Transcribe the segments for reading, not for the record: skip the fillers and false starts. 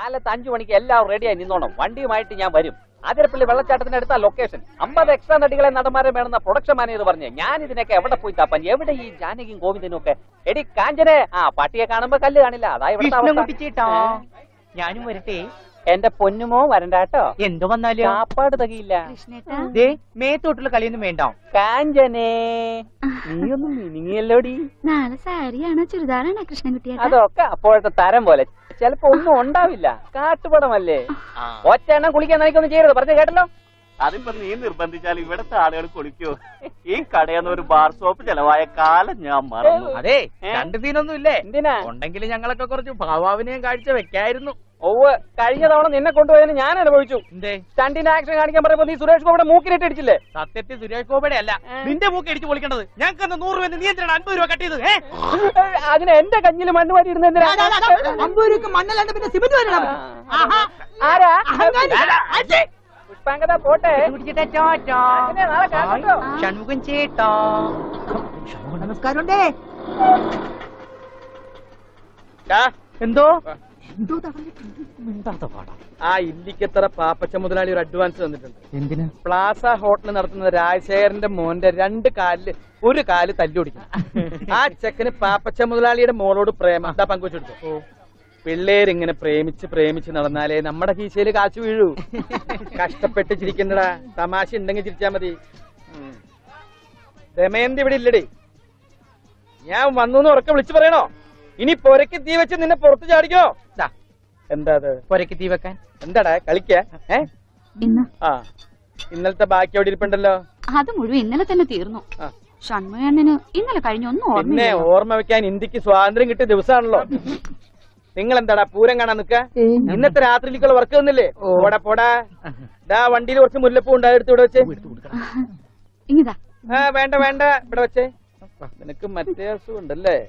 Kalathanju other people will chat in the location. Umba the extra article and another matter the production manager. Yan is in a cavern put up and every day Janik go with the noke. Eddie Kanjane, Patia Kanama Kalanilla. I was Yanuari and the Punumo Varandata. In the one part of the Gila. They may totally in the main down. Kanjane, you meaning a lady? Nala Sari and a Childar and a Christian theatre. For the Taram wallet. Onda Villa, Cartwale. What can I go to jail? The Patrick? I didn't believe the Panditali Vedata or Kuliko. In Cadano Bar Soap, Jelavaya Kal, Yamar. Are they? And the Vino Lay, Dina, Tanki Yangalako, Pavavin and Gaita, Kairno. Over Karia on in the control and Yan and Virtue. They stand in action and come up with the Suresh over a mook in Italy. That is the Reco Bedella. In the book, it will get Yanka the Nur and the Nian and Burakatis. I didn't end the Kanjilamandu in the Mandal and the Similar. Aha, I think. Pangada Potter, would get a charge. Shanukin Cheta Shanuka day. Indo I indicate a papa Chamudali advance on the plaza, hot and the rice air in the moon, the Randakali, Urikali, Taluki. I check in a papa Chamudali and Moro to Prema, the Pango. Pillaring in a premich in Alanale, Namaki Seligachu, Castapet Chikindra, Tamashi Nangi Chamadi. The main divided lady. Yam Manuno or Kavichureno. Ini Porikitivac in the Portugal. And the Porikitivacan. And that I Kalika, eh? In the Tabaki dependent. Had the movie in the Shanman in the Carino, or Mavican Indiki wandering into the sun. England that are poor and Anuka, and the theatrical work on the lay. What a poda, that one deal was Mulapun died to the Vanda Broche. Then I come at there soon. The lay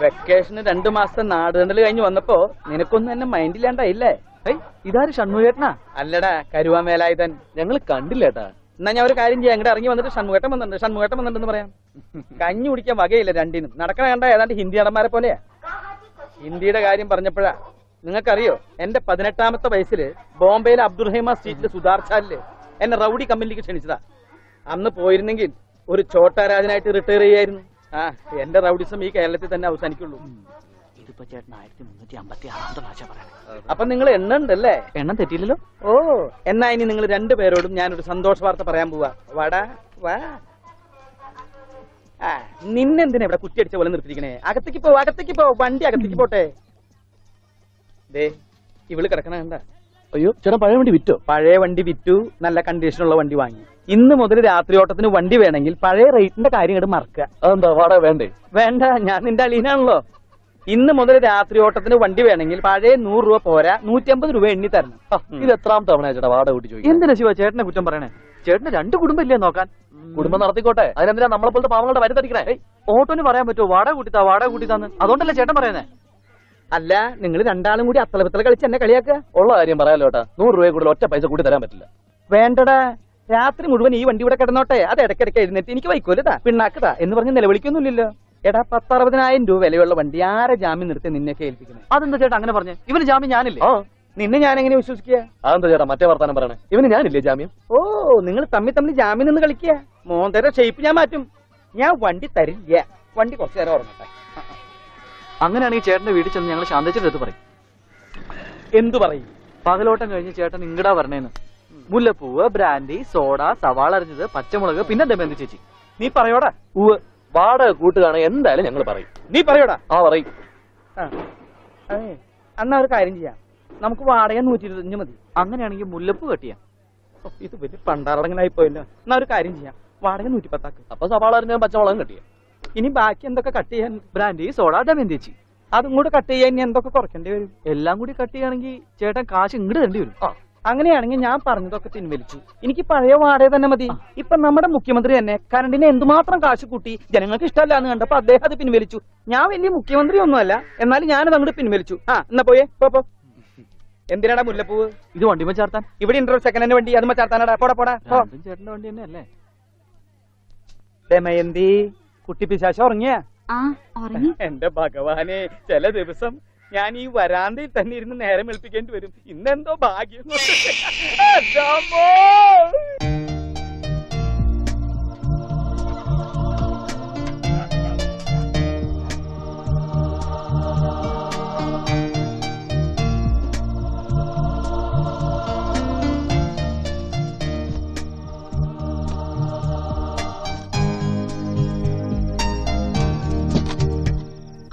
vacation and the master nard and the lay on the po, Ninakun and the Mindil and I lay. Hey, either Shanmuetna, Alada, Carua Melai than General Candilata. None of the carrying Yangar, under the Shanmuetam and the Shanmuetam and the Maram. Can you become a gay and in Nakaranda and Hindi and Marapone? Indeed, a guide in Parnapara, Nakario, and the Padanatama of Isile, Bombay Abdul Hema Street, the Sudar Chale, and a rowdy communication is that. I'm not poisoning it, or a chota as I return. Ah, the end of rowdism, he can let it and now send you. Upon England, none the lay, and not the Tillo. Oh, and nine in England and the Berod, Yan to Sandos Parta Parambua. Wada, wah. Ah, Nin and the never put it over in the beginning. I can take it over, I can take it over, one day I can take it over. They will look at another. Oh, you shut up, I want to be two. Pare one divi two, Nala conditional one divine. In the mother, the one divi and angle, Pare right in the carrying at the marker. On the water Vende. Venda, Yanin Dalinanlo. In the mother, the Athriota, the one divi and angle, Pare, no rope or no temple to win it. He's a trump of Naja. In the Nasiva Chetna Kutambarana. Chetna couldn't be Nokan. Goodman or the Gota. I remember the number of the power of the Gray. Oton Varamato water would the water would it on. I don't let Chetamarana. Allah, Ningle and Dalam would have telegraphed and Nakaliaka, or Lari Maralota. No way would lot of a good rabbit. When the afternoon would even do a catanota, I had a case in the Tinka Kurita, Pinakata, and the one in the Levican Lilla. Get up a part of the nine do valuable when they are a jam in the cave. Other than the Jetangana, even Jamin Yanil. Ninning you should care. I'm the Ramateur Tanabana. Even in Anil Jamim. Oh, Ningle Tamitam Jamin in the Galicia. Montera shape Yamatum. Yeah, one did that, yeah. One did or I'm going to chair the village and young Shandaj. In Dubai, Pagalot and Chair and Ingada Vernon. Mullapu, brandy, soda, Savala, Pachamula, Pinna de Mendici. Niparioda, who barred a good and the young Barry. Niparioda, all right. Another Kyringia. Namkuari and which is the Nimadi. I'm going to Mullapu. It's a bit Pandar and I point. Now Kyringia. What can you do? Apostol and Bacholangati. In back in the Kakati and brandy, soda, Davindici. അതും കൂടി cut ചെയ്യാൻ ഇനി എന്തൊക്കെ കുറയ്ക്കേണ്ടി വരും? എല്ലാം കൂടി cut ചെയ്യുകയാണെങ്കിൽ ചേട്ടൻ കാശ് ഇങ്ങോട്ട് തരേണ്ടി വരും. അങ്ങനെയാണെങ്കിൽ ഞാൻ പറഞ്ഞതൊക്കെ പിൻവലിച്ചു. എനിക്ക് പഴയ വാടക തന്നെ മതി. ഇപ്പൊ നമ്മുടെ മുഖ്യമന്ത്രി തന്നെ കരണ്ടിന് എന്തുമാത്രം കാശ് കൂട്ടി ജനങ്ങൾക്ക് ഇഷ്ടമല്ല എന്ന് കണ്ടപ്പോ അദ്ദേഹം അത് പിൻവലിച്ചു. ഞാൻ വലിയ മുഖ്യമന്ത്രി ഒന്നുമല്ല, എന്നാലും ഞാനത് അങ്ങോട്ട് പിൻവലിച്ചു. ആ എന്നാ പോയേ. ഇപ്പൊ എന്തിനാടാ മുല്ലപ്പൂവ്? ഇത് വണ്ടിമ ചേർത്താൻ. ഇവിടെ ഉണ്ടോ സെക്കൻഡ് ഹാൻഡ് വണ്ടി? അതും ചേർത്താനാടാ. പോടാ പോടാ. ചേട്ടന്റെ വണ്ടി തന്നെ അല്ലേ? ദമയന്തി കുട്ടി പിശാശ ഉറങ്ങിയ? എന്റെ ഭഗവാനെ, ചില ദിവസം ഞാൻ ഈ വരാന്തയിൽ തന്നെ ഇരുന്ന് നേരം വെളുപ്പിക്കേണ്ടി വരും. ഇന്നെന്തോ ഭാഗ്യം.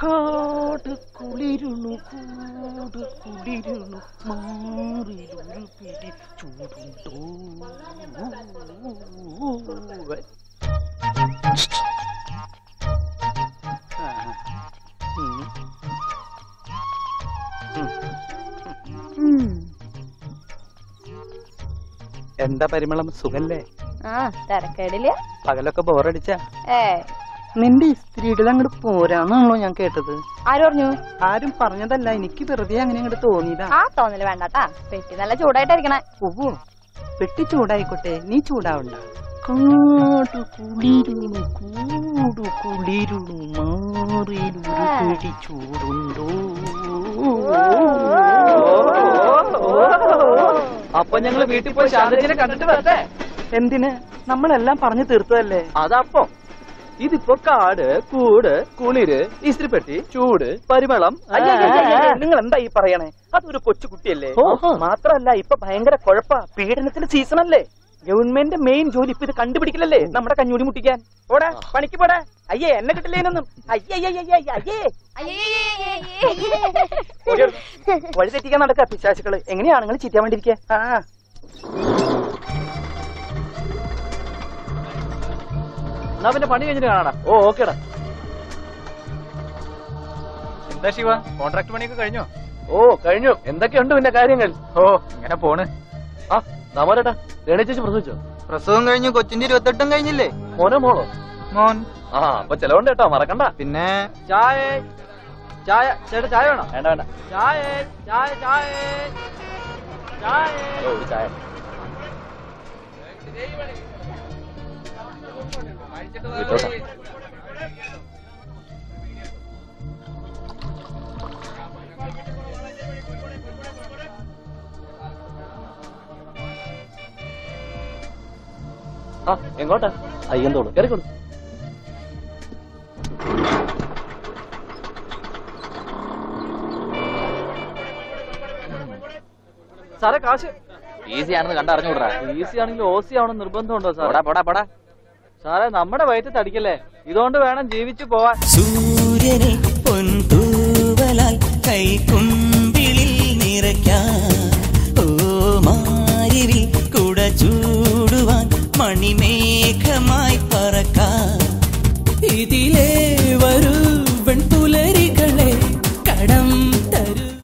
കൂട് കുളിരുണു മാറിലൊരു പിടി ചൂടുണ്ടോ? എന്താ പരിമളം, സുഖല്ലേ? തിരക്കേടില്ല. പകലൊക്കെ ബോറടിച്ച നിന്റെ സ്ത്രീയുടെ അങ്ങോട്ട് പോരാന്നാണല്ലോ ഞാൻ കേട്ടത്. ആരും പറഞ്ഞു? ആരും പറഞ്ഞതല്ല, എനിക്ക് വെറുതെ അങ്ങനെ അങ്ങോട്ട് തോന്നിയതാ. ആ തോന്നല് വേണ്ടാട്ടാ, പെട്ടി നല്ല ചൂടായിട്ടായിരിക്കണേ. ഓഹോ, പെട്ടി ചൂടായിക്കോട്ടെ, നീ ചൂടാവണ്ട. കാടു കുളിരുണു കൂടു കുളിരുണു മാറിലൊരു പിടി ചൂടുണ്ടോ? അപ്പൊ ഞങ്ങള് വീട്ടിൽ പോയി ശാന്തജിനെ കണ്ടിട്ട് വരട്ടെ. എന്തിന്? നമ്മളെല്ലാം പറഞ്ഞു തീർത്തതല്ലേ. അതപ്പോ ഇതിപ്പോ കാട്, കൂട്, കുളിര്, ഇസ്ത്രിപ്പെട്ടി, ചൂട്, പരിമളം. നിങ്ങൾ എന്താ ഈ പറയണേ? അതൊരു കൊച്ചുകുട്ടിയല്ലേ. മാത്രല്ല ഇപ്പൊ ഭയങ്കര കുഴപ്പ, പീഡനത്തിന്റെ സീസൺ അല്ലേ. ഗവൺമെന്റ് മെയിൻ ജോലി ഇപ്പൊ ഇത് കണ്ടുപിടിക്കില്ലല്ലേ നമ്മുടെ കഞ്ഞൂടി മുട്ടിക്കാൻ. ഓടാ പണിക്ക് പോടാ. അയ്യേ എന്നെ കിട്ടില്ലേനൊന്നും. വഴി തെറ്റിക്കാൻ നടക്ക പിശാചുകള്. എങ്ങനെയാണെങ്കിൽ ചീറ്റാൻ വേണ്ടിയിരിക്കുക. ആ പിന്നെ പണി കഴിഞ്ഞിട്ട് കാണാടാ. ഓ ഓക്കേടാ. എന്താ ശിവ, കോൺട്രാക്ട് പണിയൊക്കെ കഴിഞ്ഞോ? ഓ കഴിഞ്ഞു. എന്തൊക്കെയുണ്ട് പിന്നെ കാര്യങ്ങൾ? ഓ ഇങ്ങനെ പോണ്. ആ നമ്മരേട്ടാ, രേണേച്ചി പ്രസവിച്ചോ? പ്രസവം കഴിഞ്ഞു, കൊച്ചിന്റെ 28 കഴിഞ്ഞില്ലേ. മോനോ മോളോ? മോൻ. ആ അപ്പൊ ചെലവുണ്ട് കേട്ടോ, മറക്കണ്ട. പിന്നെ ചായ ചായ ചേട്ടാ, ചായ വേണോ? വേണ്ട വേണ്ട. ചായ ചായ ചായ ചായ. എങ്ങോട്ടാ? അയ്യന്തോളൂ, കയറിക്കോളൂ. സാറേ കാശ് ഈസി ആണെന്ന് കണ്ടറിഞ്ഞൂടാ. ഈസി ആണെങ്കിലും ഓസി ആവണം നിർബന്ധമുണ്ടോ സാർ? പോടാ പോടാ. സാറേ നമ്മുടെ വയറ്റത്ത് അടിക്കല്ലേ, ഇതുകൊണ്ട് വേണം ജീവിച്ചു പോവാൻ. സൂര്യനെ പൊൻതൂവലായി കൈക്കുമ്പിളിൽ നിറയ്ക്കാൻ.